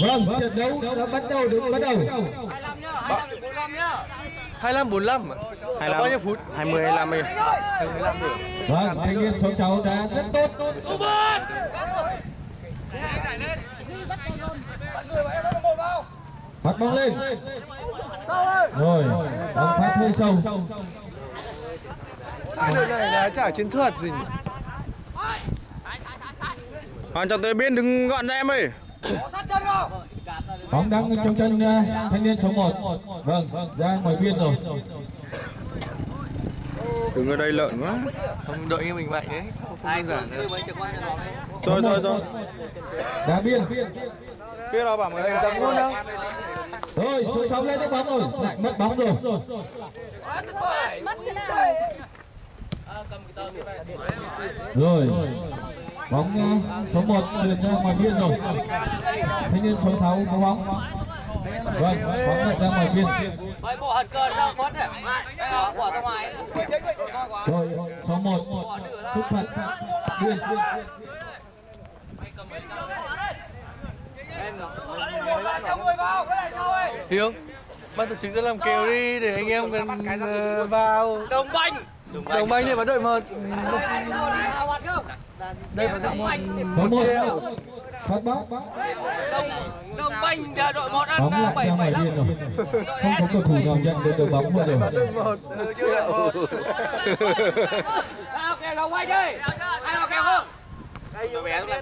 Vâng, trận đấu đã bắt đầu. 25 45. 25 bao nhiêu phút? 25 rồi. Vâng, thanh niên số 6 đã rất tốt. Phát bóng lên. Rồi, bóng phát hơi sâu. Hai đội này là chả chiến thuật gì. Còn cho tới bên đứng gọn ra em ơi. Bóng đang trong chân thanh niên số 1. Vâng, ra ngoài biên rồi. Đừng ở đây lợn quá. Không đợi như mình vậy đấy. Ai giản nữa. Rồi. Đá biên. Biên đâu bảo người đây dám luôn đâu. Rồi, số 6 lên bóng rồi, lại mất bóng rồi. Mất cái nào? Rồi. Bóng số 1 truyền ra ngoài biên rồi. Thanh niên số 6 có bóng. Vâng, bóng ra ngoài biên. Rồi, số 1 sút phạt biên. Thiếu, ban tổ chức sẽ làm kèo đi để anh em gần vào. Đồng banh này vào đội một. Đây là đội một. Phát bóng. Đồng banh đội một ăn 7-7 lắm. Không có cầu thủ nào nhận được đường bóng rồi. Đội một. Chưa đội một. Ai vào kèo đồng banh đi. Ai vào kèo không?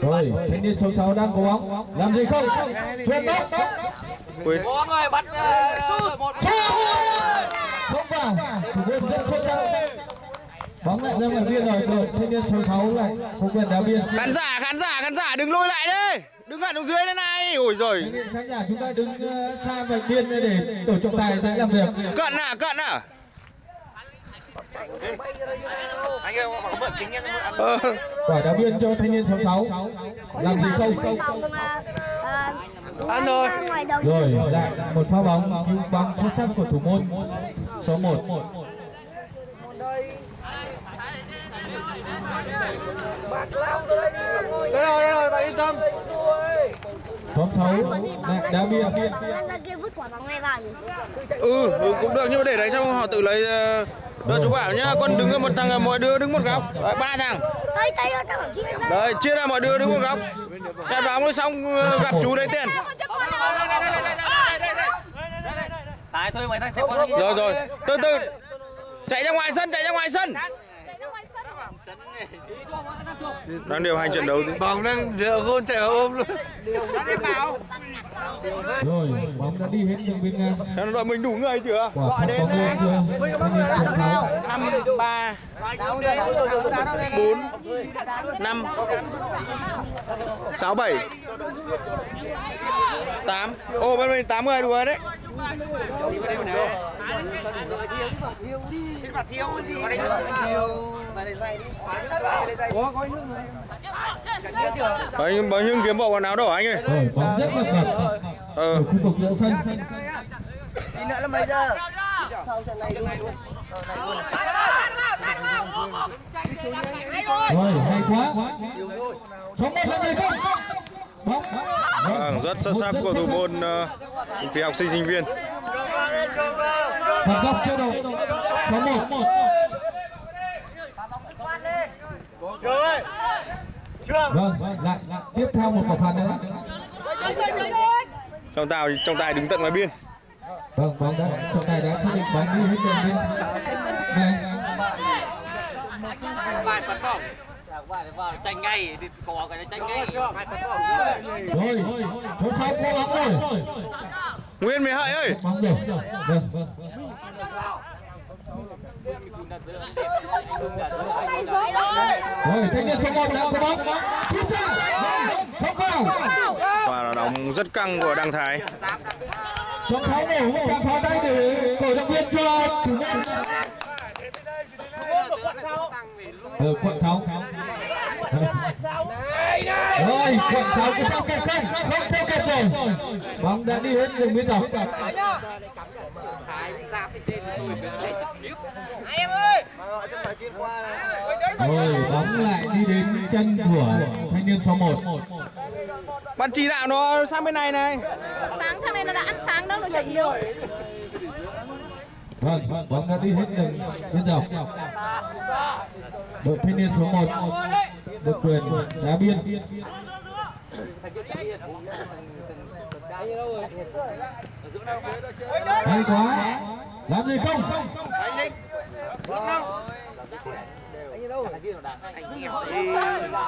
Rồi, thanh niên số 6 đang có bóng. Làm gì không? Chuyền bóng. Có người bắt sút. Không vào. Thủ môn rất sốt sắng. Bóng lại ra ngoài biên rồi. Rồi, thanh niên số 6 lại không quyền đá biên. Khán giả đừng lôi lại đi. Đứng ở dưới thế này. Ôi giời. Khán giả chúng ta đứng xa vạch biên để tổ trọng tài sẽ làm việc. Cận à? Anh ơi, bảo mượn kính em ăn. Quả đá biên cho thanh niên 66. Làm gì không? Ăn rồi. Rồi, lại một pha bóng, cứu bóng xuất sắc của thủ môn số 1. Đây rồi, bạn yên tâm. Bóng 6 đá biên. Cũng được nhưng mà để đấy xong họ tự lấy. Đưa chú bảo nhá, con đứng ở một thằng, mọi đứa đứng một góc. Đấy, 3 thằng. Đấy, chia ra mọi đứa đứng một góc. Đặt bóng xong gặp chú lấy tiền. Rồi. Từ. Chạy ra ngoài sân. Đang điều hành trận đấu. Bóng đang dựa gôn chạy vào ôm luôn. Rồi, bóng đã đi hết đường biên ngang. Đội mình đủ người chưa? Gọi đến đây. 5, 3, 4, 5, 6, 7, 8. Ô, bên mình 80 đủ rồi đấy. Bao nhiêu kiếm bộ quần áo đỏ anh ơi. Bóng rất là phật. Ở khu vực giữa sân. Đi nữa là mấy giờ? Sau trận này luôn. Rồi, hay quá. Sống một lần này không? Bóng rất xuất sắc của thủ môn phía học sinh sinh viên. Phạt góc chưa đầu. Số 1. Vâng, lại tiếp theo một quả phạt nữa. Trọng tài đứng tận ngoài biên. Vâng, bóng đã, trọng tài đã xác định bóng đi hết đường biên. Tranh ngay. Rồi, số 6 có bóng rồi. Nguyên Mỹ Hợi ơi. Vâng. Rồi, thanh niên số 1 đã có bóng. Sút ra. Không vào. Và đóng rất căng của Đăng Thái. Trọng Thái nổ chạm pháo tay để cổ động viên cho thủ môn. Quận 6. Rồi, quận 6 cứ theo kẹp không theo kẹp rồi. Bóng đã đi hết đường biên dọc. Rồi, bóng lại đi đến chân của thanh niên số 1. Bạn chỉ đạo nó sang bên này này. Sáng thằng này nó đã ăn sáng đâu, nó chạy nhiều. Vâng, bóng đã đi hết đường biên dọc. Đội thanh niên số 1 được quyền đá biên. Hay quá, làm gì không?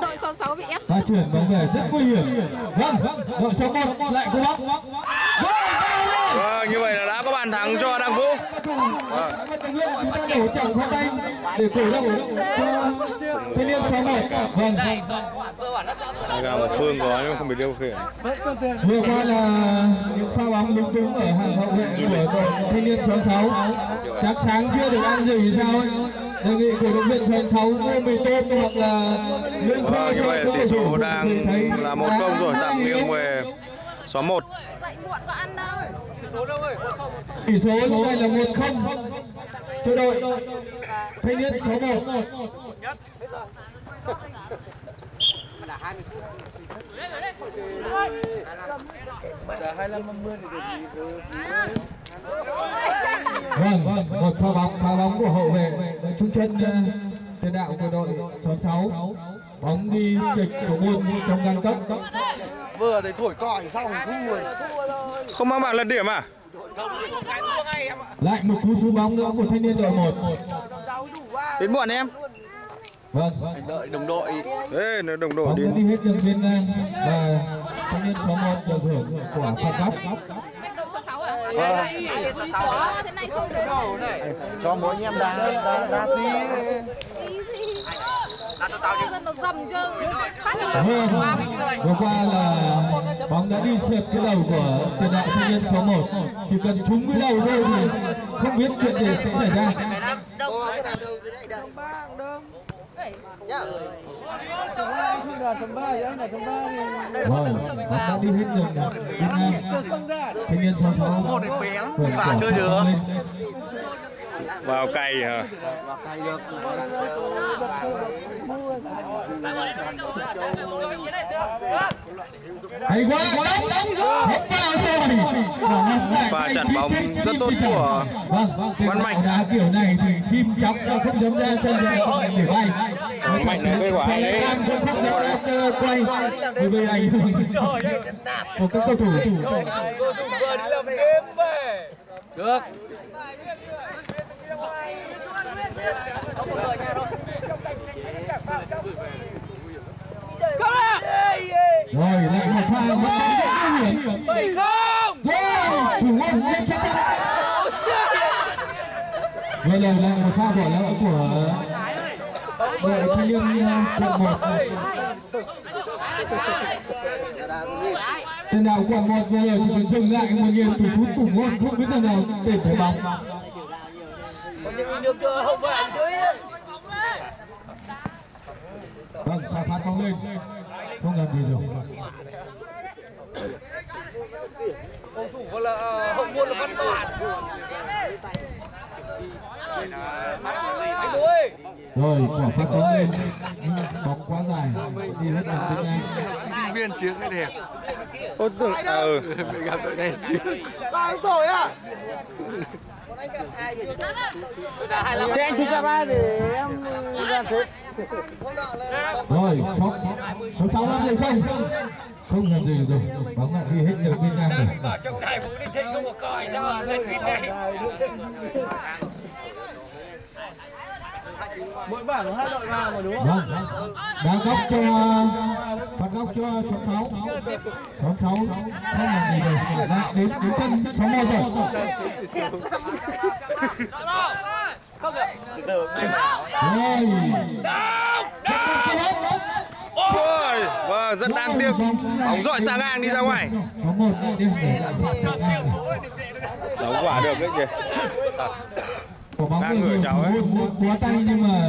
Đội 66 bị ép. Ta chuyển bóng về rất nguy hiểm. Vâng, đội số 1 lại cố gắng. Vâng, như vậy là đã có bàn thắng cho Đăng Vũ. Để cổ động cho thanh niên số 1. Vâng. Gà một phương có nhưng không bị điều khiển. Vừa qua là những pha bóng đúng đúng ở hàng hậu vệ của thanh niên 66. Chắc sáng chưa được ăn gì sao ấy. Đề nghị của đội viên 66 mua mì tôm hoặc là lương khô. Như vậy tỷ số đang là 1-0 rồi, tạm nghiêng về số 1. Tỷ số lúc này là 1-0 cho đội thanh niên số 1. Vâng, một pha bóng của hậu vệ trung chân tiền đạo của đội 66, bóng đi trịch của môn trong gang tấc. Vừa thấy thổi còi xong rồi. Không mang bảng lật điểm à? Lại một cú sút bóng nữa của thanh niên đội 1. Đến muộn em. Vâng. Đợi đồng đội. Ê, đồng đội đi hết đường biên ngang và thanh niên số 1 được hưởng quả phạt góc. Cho mỗi anh em đá tí. Vừa qua là bóng đã đi xẹp cái đầu của tiền đạo thanh niên số 1. Chỉ cần trúng cái đầu thôi thì không biết chuyện gì sẽ xảy ra. Đã đi hết đường thanh niên số 1 quả chơi được. Vào cày hả? Hay quá, và chặn bóng rất tốt của Văn Mạnh. Đá kiểu này thì chim chóc nó không dám ra chân để bay. Mạnh là cây quả đấy. Không dám quay vì vậy ảnh hưởng của các cầu thủ. Được. Rồi lại một pha mất bóng rất nguy hiểm. 7-0. Rồi thủ môn lên chắc chắn. Vừa rồi là một pha bỏ lỡ của đội thanh niên quận 1. Tiền đạo quận 1 vừa rồi chỉ cần dừng lại một nghìn thủ phút thủ môn không biết là nào để thấy bóng. Vâng, pha phát bóng lên. Không làm gì rồi. Cầu thủ gọi là hậu môn là Văn Toản. Rồi, quả phát bóng lên. Bóng quá dài. Sinh viên chiến cái đẹp. Ôi tưởng gặp đội này chiến. Bao rồi à? Thế anh thích ra ba để em ra xếp. Rồi, 66 làm gì không? Không làm gì rồi, bóng lại đi hết đường biên ngang rồi. Bảo trong đài vũ đi thích không có còi sao lên kín đấy. Mỗi bảng hai đội vào mà đúng không? Đá góc cho, phạt góc cho 66. 66 không làm gì rồi, lại đến chân 61 rồi. Không được. Được. Ôi, và rất đáng tiếc. Bóng dội sang ngang đi ra ngoài. Đấu quả được đấy kìa. Đang ngửa cháu ấy. Quá tay nhưng mà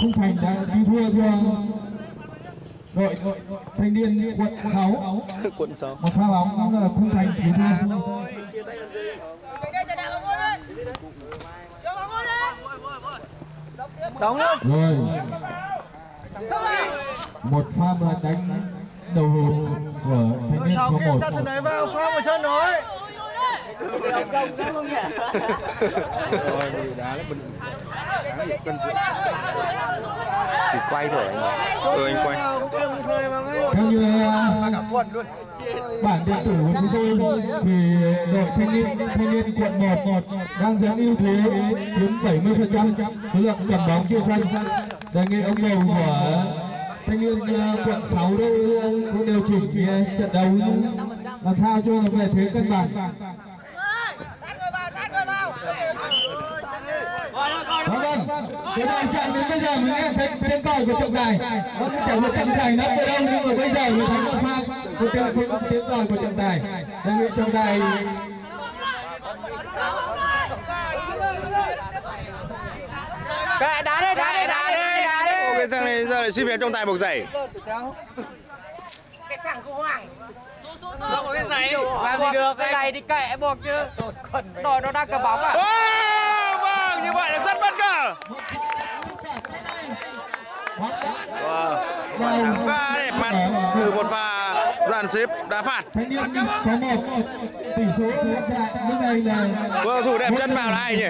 không thành, đã đi thua cho đội thanh niên quận 6. Một pha bóng cũng là không thành đi thua. Đóng luôn. Rồi. Một pha đánh đầu hồ Vào kia chặt chân đấy vào, phao vào chân đấy. Chỉ quay thôi anh ạ. Anh quay. Theo như bản điện tử của chúng tôi thì đội thanh niên quận 11 đang dẫn ưu thế đến 70% số lượng cầm bóng kia xanh. Đề nghị ông đầu của thanh niên quận 6 cũng điều chỉnh trận đấu làm sao cho nó về thế cân bằng. Vâng, trận đến bây giờ mình nghe thấy tiếng còi của trọng tài. Nó chẳng một trọng tài nó từ đâu nhưng mà bây giờ mình thấy nó pha của tiếng còi của trọng tài. Đề nghị trọng tài đá đi. Cái thằng này giờ lại xin về trọng tài buộc giày. Cái thằng của Hoàng. Không có cái giày. Làm gì được, cái này thì kệ buộc chứ. Đội nó đang cầm bóng à? Vâng, như vậy là rất bất ngờ. Thắng pha đẹp mặt từ một pha dàn xếp đá phạt. Vừa thủ đẹp chân vào là ai nhỉ?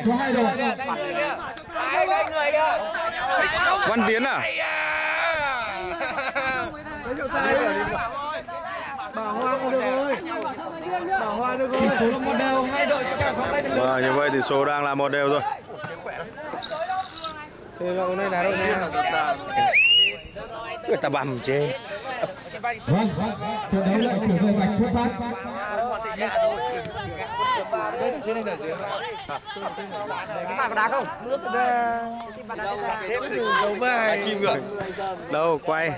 Văn Tiến à? Bảo Hoa được rồi. Tỷ số là 1-1, hai đội chắc chắn phóng tay được. Vâng, như vậy tỷ số đang là 1-1 rồi. Thế lậu này đá đội nào? Người ta bầm chê. Vâng, trận đấu lại trở về vạch xuất phát. Bạn có đá không? Đâu quay.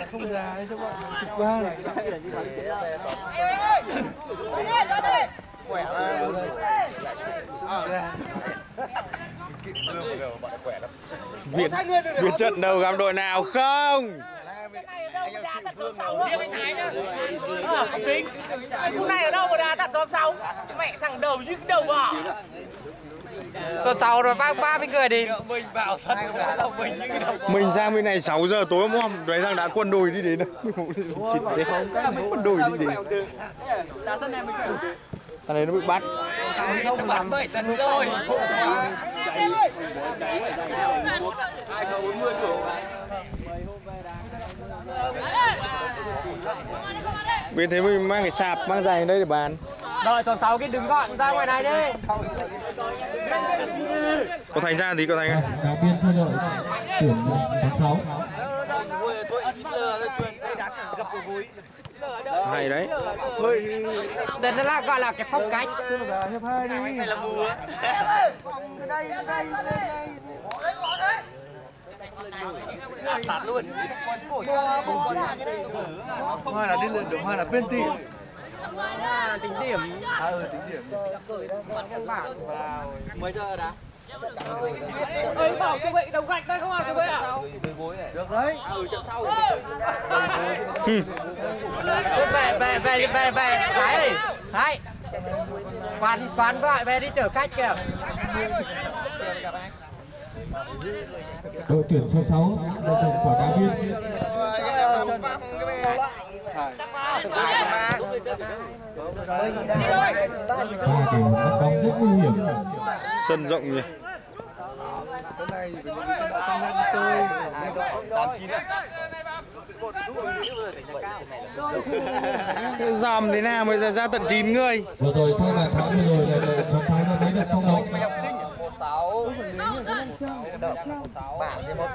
Biết trận đầu gặp đội nào không? Cái này ở đâu mà đá tạt xóm 6? Mẹ thằng đầu như cái đầu bò. Tạt 6 rồi 30 người đi. Mình bảo thật là mình như cái đầu bò. Mình sang bên này 6 giờ tối hôm đấy thằng đã quân đùi đi đến. Quân đùi đi đến. Thằng đấy nó bị bắt. Nó bắt 7 tấn rồi. Bên thế mình mang cái sạp, mang giày đây để bán. Đợi tuần 6 cái đứng gọn ra ngoài này đi. Có Thành ra thì có Thành ạ. Đào biên thay đổi tuyển tháng 6. Hay đấy. Đây là gọi là cái phong cách. Tạt luôn. Hoa là lên được, hoa là penalty. Tính điểm. Tính điểm. Mấy giờ đá? Ơi bảo các bạn đồng gạch đây không à các bạn ạ? Được đấy. Về cái này. Đấy. Quán gọi về đi chở khách kìa. Đội tuyển số 6 đội tuyển của đá viên. Rất nguy hiểm. Sân rộng nhỉ. Dòm thế nào mới ra tận 9 người. Vừa rồi sau là thắng vừa rồi là số 6 nó lấy được không đó. Và có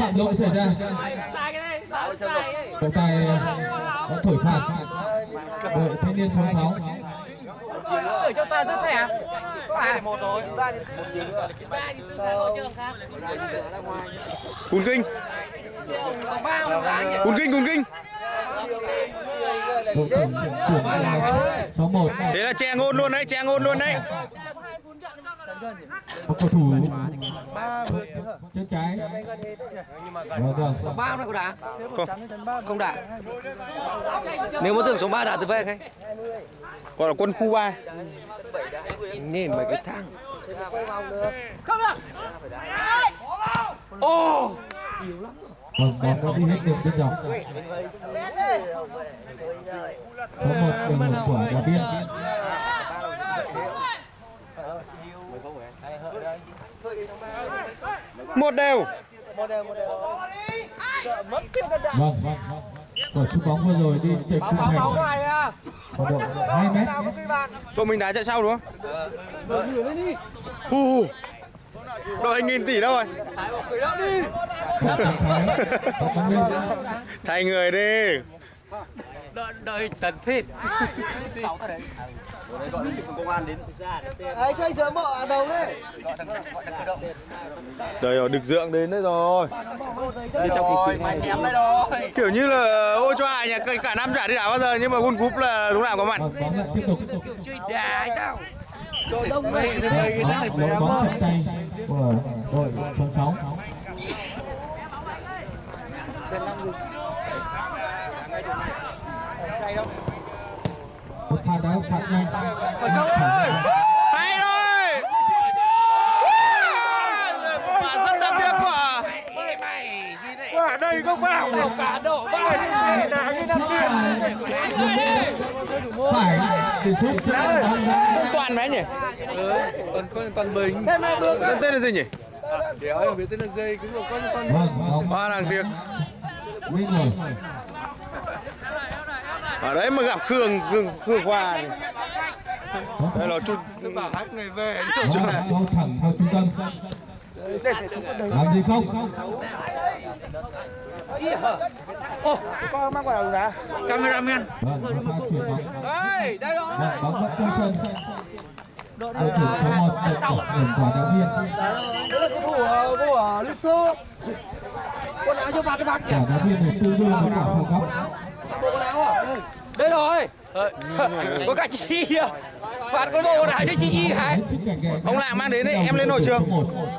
phạm lỗi xảy ra. Trọng tài đã thổi phạt đội thanh niên số 6. Thổi cho ta rất thẻ. Cún kinh. Thế là che ngôn luôn đấy. Cầu thủ chân trái. Số 3 này có đá? Không đá. Nếu muốn tưởng số 3 đá từ về không? Gọi là quân khu 3. Nhìn mấy cái thang. Không được. Ô! Nhiều lắm. Vâng, và có đi hết đường bên dọc. Có một đường nổi của giáo viên. Một đều. Vâng, vâng. Tổ chức bóng vừa rồi đi chơi khu hành. Khoảng độ 2 mét. Tụi mình đá chạy sau đúng không? Đội hình nghìn tỷ đâu rồi? Thay người đi. Đợi Tần Thịt. Đấy, chơi dưỡng bộ ở đầu đấy. Đây được dưỡng đến đấy rồi. Kiểu như là ô cho ai nhà cả năm chả đi đảo bao giờ nhưng mà World Cup là lúc nào có mặt. Chơi đá sao? Đội bóng sạch tay của đội số 6. Một pha đá phạt nhanh. Hay rồi. Quả rất đáng tiếc quả. Quả đây không vào được cả độ bay. Đá như năm tiền. Toàn máy nhỉ? Toàn bình. Tên là gì nhỉ? Đéo biết tên là dây cứ con. Ba nàng tiệc. Ở đấy mà gặp Khương Khoa. Đây là chút bảo hát người về. Thẳng vào trung tâm. Làm gì không? Ô, có mang quả đầu đá. Cameraman. Đây, đây rồi. Bóng vẫn trong sân. Đội thủ số 1 sau quả đá biên. Đó là cầu thủ Liên Xô. Con áo chưa phạt cái bạc nhỉ? Quả đá biên được tư đưa vào góc góc. Bộ con áo à? Đây rồi. Có cả chị Chi kìa. Phạt con bộ con áo cho chị Chi hả? Ông Lạng mang đến đấy, em lên nổi trường.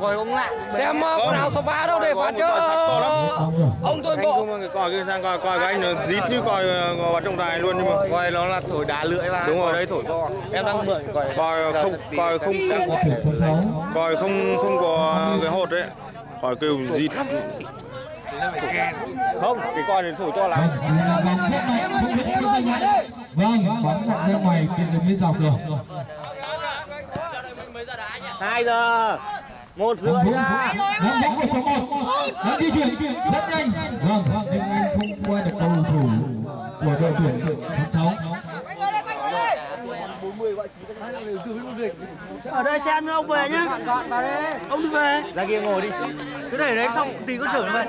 Rồi ông Lạng. Xem con áo số 3 đâu để phạt chứ. Ông tôi bộ. Coi cái sang coi cái anh nó dít như coi bắt trọng tài luôn nhưng mà. Coi nó là thổi đá lưỡi ra. Đúng rồi đấy thổi to. Em đang mượn coi không có cái hột đấy. Coi kêu dít. Không, cái coi này thổi to lắm. Vâng, bóng đặt ra ngoài tìm được bên dọc rồi. 2 giờ 1 rưỡi ra. Bóng của số 1. Nó di chuyển rất nhanh. Vâng, nhưng anh không qua được cầu thủ của đội tuyển số 6. Ở đây xem nữa ông về nhá. Ông đi về. Ra kia ngồi đi. Cứ để đấy xong tí có chở vậy.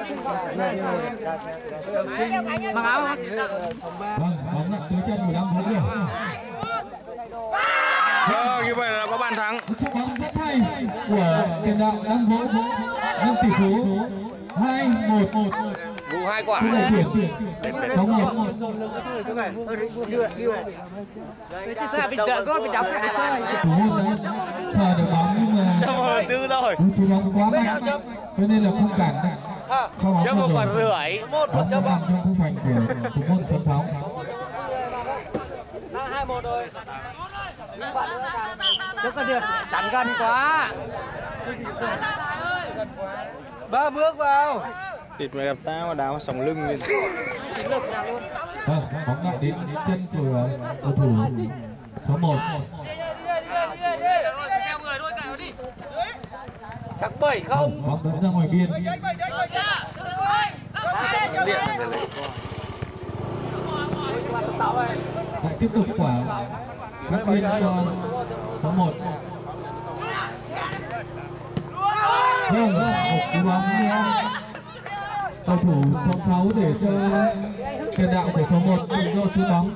Mặc áo hả? Vâng, bóng nặng tới chân 15 phút điểm. Như vậy là có bàn thắng. Một bóng rất hay của tiền đạo đang vỗ nâng tỷ số 2-1. Vụ 2 quả. Bóng một. Mình đỡ gót, mình đóng lại. Chờ được bóng nhưng mà... Chấm 1/4 rồi. Chú bóng quá mạnh, cho nên là không cản. Chấm 1/4. Bóng chấm bóng trong khung thành của thủ môn số 6. 2-1 rồi. Chấm còn được. Chắn gần quá. 3 bước vào. Địt mày gặp tao đá sòng lưng lên. Bóng lại đến chân của cầu thủ số 1. Chắc 7 không? Bóng đấm ra ngoài biên. Lại tiếp tục quả các biên cho số 1. Vâng, một cú bóng cầu thủ số 6 để cho tiền đạo của số 1 cùng do chú bóng.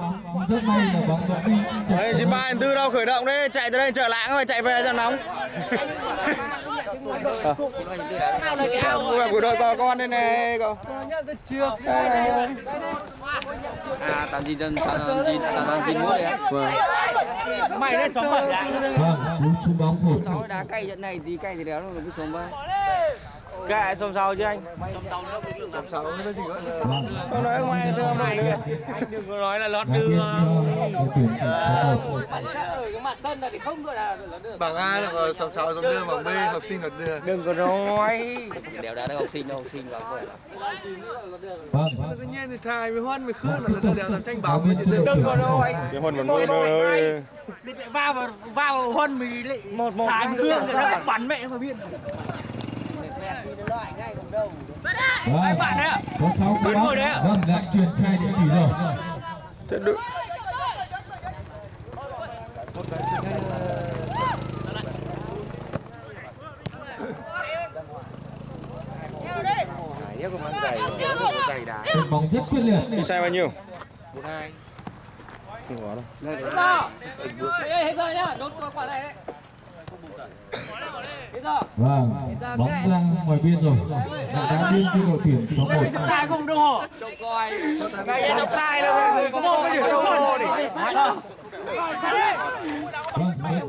Rất may là bóng đã đi. Đây chị 3/4 đâu khởi động đấy, chạy tới đây chợ Lãng rồi chạy về cho nóng. Của đội bà con đây này. Mày lên xóm bẩn đã. Vâng, chú bóng 1. Đá cay trận này tí cay thì đéo nó cứ xóm bẩn. Kệ xông sâu chứ anh. Xông sâu nữa thì không nói ngoài thưa mày nữa. Anh đừng có nói là lót đưa. Bảng A là xông sâu xông đưa, bảng B học sinh lót đưa. Đừng có nói. Đều đã học sinh đâu, học sinh vào rồi. Tự nhiên thì thầy với Huân với Khương là đều làm tranh bảo. Đừng có nói. Huân còn Huân ơi. Đi mẹ vào Huân mình lại thầy với Khương rồi nó bắn mẹ mà biết. Vâng, bạn đấy ạ. Có 6 cái đó. Vâng, lại truyền sai địa chỉ rồi. Thế được. Bóng rất quyết liệt. Đi sai bao nhiêu? 1-2. Không có đâu. Hết rồi nhá, đốt quả này đấy. Vâng, bóng ra ngoài biên rồi. Đá biên cho đội tuyển số 1. Chúng ta không đồng hồ. Trông coi. Ngay trọng tài là có một cái gì đồng hồ. Vâng,